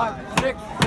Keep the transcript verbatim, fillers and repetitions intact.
five, six.